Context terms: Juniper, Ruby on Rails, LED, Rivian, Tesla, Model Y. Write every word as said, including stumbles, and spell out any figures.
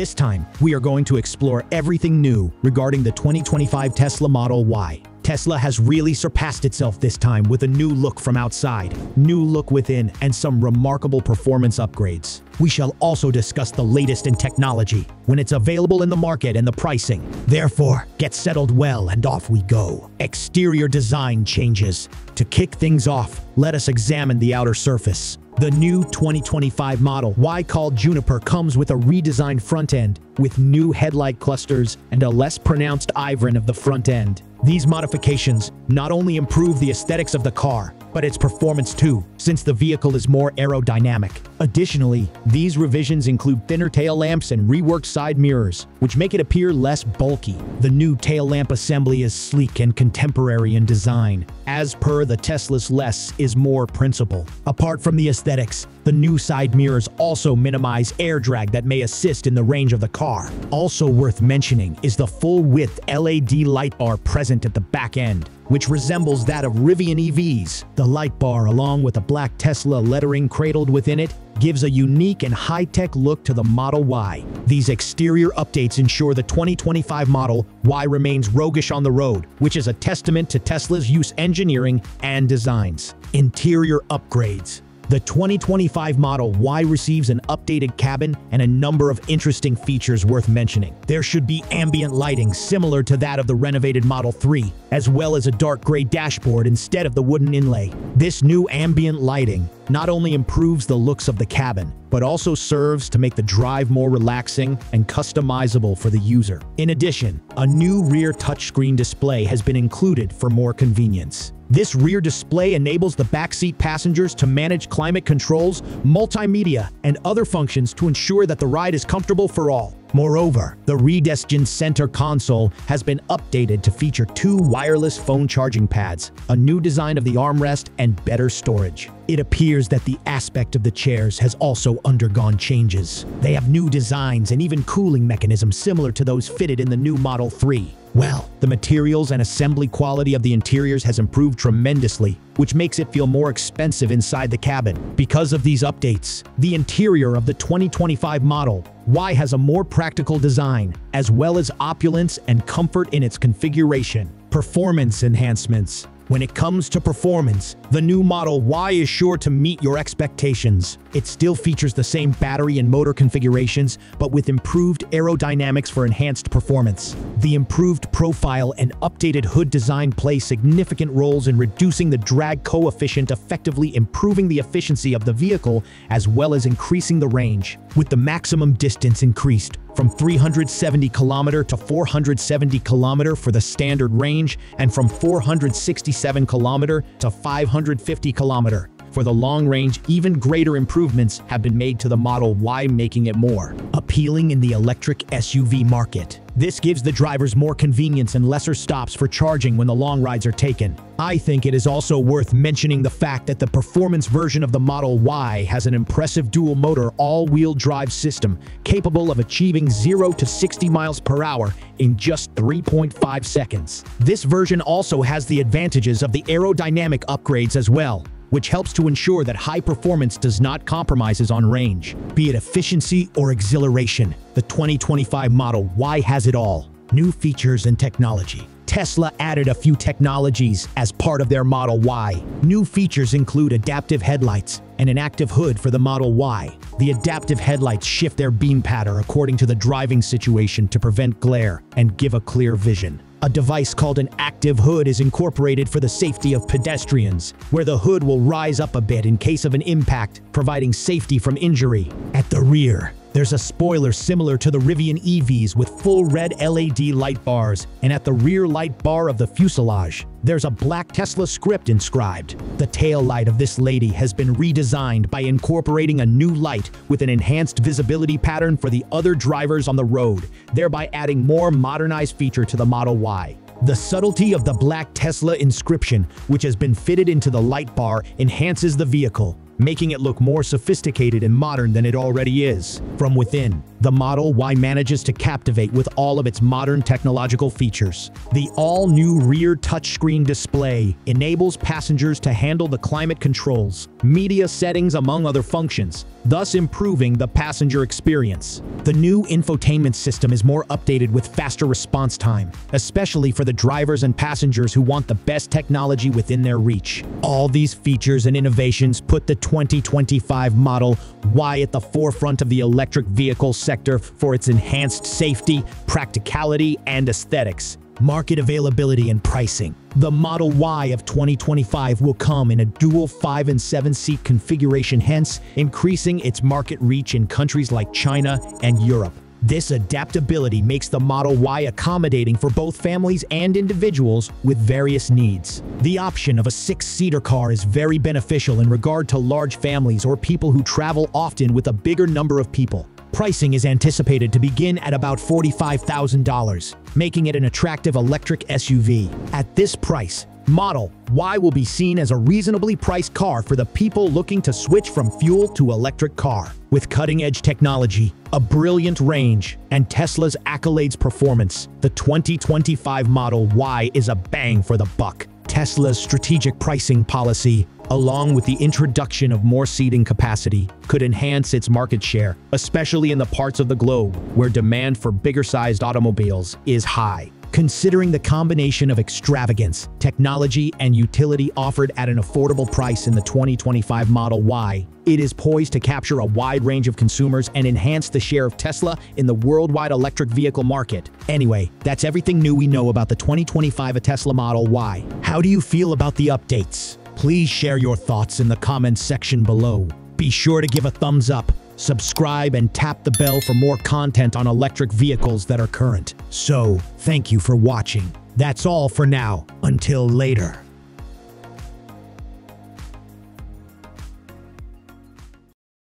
This time, we are going to explore everything new regarding the twenty twenty-five Tesla Model Y. Tesla has really surpassed itself this time with a new look from outside, new look within, and some remarkable performance upgrades. We shall also discuss the latest in technology, when it's available in the market and the pricing. Therefore, get settled well and off we go. Exterior design changes. To kick things off, let us examine the outer surface. The new twenty twenty-five Model Y, called Juniper, comes with a redesigned front end, with new headlight clusters and a less pronounced ivrin of the front end. These modifications not only improve the aesthetics of the car, but its performance too, since the vehicle is more aerodynamic. Additionally, these revisions include thinner tail lamps and reworked side mirrors, which make it appear less bulky. The new tail lamp assembly is sleek and contemporary in design, as per the Tesla's less is more principle. Apart from the aesthetics, the new side mirrors also minimize air drag that may assist in the range of the car. Also worth mentioning is the full-width L E D light bar present at the back end, which resembles that of Rivian E Vs. The light bar, along with a black Tesla lettering cradled within it, gives a unique and high-tech look to the Model Y. These exterior updates ensure the twenty twenty-five Model Y remains roguish on the road, which is a testament to Tesla's use engineering and designs. Interior upgrades. The twenty twenty-five Model Y receives an updated cabin and a number of interesting features worth mentioning. There should be ambient lighting similar to that of the renovated Model three, as well as a dark gray dashboard instead of the wooden inlay. This new ambient lighting not only improves the looks of the cabin, but also serves to make the drive more relaxing and customizable for the user. In addition, a new rear touchscreen display has been included for more convenience. This rear display enables the backseat passengers to manage climate controls, multimedia, and other functions to ensure that the ride is comfortable for all. Moreover, the redesigned center console has been updated to feature two wireless phone charging pads, a new design of the armrest, and better storage. It appears that the aspect of the chairs has also undergone changes. They have new designs and even cooling mechanisms similar to those fitted in the new Model three. Well, the materials and assembly quality of the interiors has improved tremendously, which makes it feel more expensive inside the cabin. Because of these updates, the interior of the twenty twenty-five Model Y has a more practical design, as well as opulence and comfort in its configuration. Performance enhancements. When it comes to performance, the new Model Y is sure to meet your expectations. It still features the same battery and motor configurations, but with improved aerodynamics for enhanced performance. The improved profile and updated hood design play significant roles in reducing the drag coefficient, effectively improving the efficiency of the vehicle as well as increasing the range, with the maximum distance increased from three hundred seventy kilometers to four hundred seventy kilometers for the standard range, and from four hundred sixty-seven kilometers to five hundred fifty kilometers for the long range. Even greater improvements have been made to the Model Y, making it more appealing in the electric S U V market. This gives the drivers more convenience and lesser stops for charging when the long rides are taken. I think it is also worth mentioning the fact that the performance version of the Model Y has an impressive dual-motor all-wheel drive system capable of achieving zero to sixty miles per hour in just three point five seconds. This version also has the advantages of the aerodynamic upgrades as well, which helps to ensure that high performance does not compromises on range. Be it efficiency or exhilaration, the twenty twenty-five Model Y has it all. New features and technology. Tesla added a few technologies as part of their Model Y. New features include adaptive headlights and an active hood for the Model Y. The adaptive headlights shift their beam pattern according to the driving situation to prevent glare and give a clear vision. A device called an active hood is incorporated for the safety of pedestrians, where the hood will rise up a bit in case of an impact, providing safety from injury. At the rear, there's a spoiler similar to the Rivian E Vs with full red L E D light bars, and at the rear light bar of the fuselage, there's a black Tesla script inscribed. The tail light of this lady has been redesigned by incorporating a new light with an enhanced visibility pattern for the other drivers on the road, thereby adding more modernized feature to the Model Y. The subtlety of the black Tesla inscription, which has been fitted into the light bar, enhances the vehicle, making it look more sophisticated and modern than it already is. From within, the Model Y manages to captivate with all of its modern technological features. The all-new rear touchscreen display enables passengers to handle the climate controls, media settings, among other functions, thus improving the passenger experience. The new infotainment system is more updated with faster response time, especially for the drivers and passengers who want the best technology within their reach. All these features and innovations put the twenty twenty-five Model Y at the forefront of the electric vehicle sector. sector for its enhanced safety, practicality, and aesthetics. Market availability and pricing. The Model Y of twenty twenty-five will come in a dual five and seven seat configuration, hence increasing its market reach in countries like China and Europe. This adaptability makes the Model Y accommodating for both families and individuals with various needs. The option of a six-seater car is very beneficial in regard to large families or people who travel often with a bigger number of people. Pricing is anticipated to begin at about forty-five thousand dollars, making it an attractive electric S U V. At this price, Model Y will be seen as a reasonably priced car for the people looking to switch from fuel to electric car. With cutting-edge technology, a brilliant range, and Tesla's accolades performance, the twenty twenty-five Model Y is a bang for the buck. Tesla's strategic pricing policy, along with the introduction of more seating capacity, could enhance its market share, especially in the parts of the globe where demand for bigger-sized automobiles is high. Considering the combination of extravagance, technology, and utility offered at an affordable price in the twenty twenty-five Model Y, it is poised to capture a wide range of consumers and enhance the share of Tesla in the worldwide electric vehicle market. Anyway, that's everything new we know about the twenty twenty-five Tesla Model Y. How do you feel about the updates? Please share your thoughts in the comments section below. Be sure to give a thumbs up, subscribe, and tap the bell for more content on electric vehicles that are current. So, thank you for watching. That's all for now. Until later.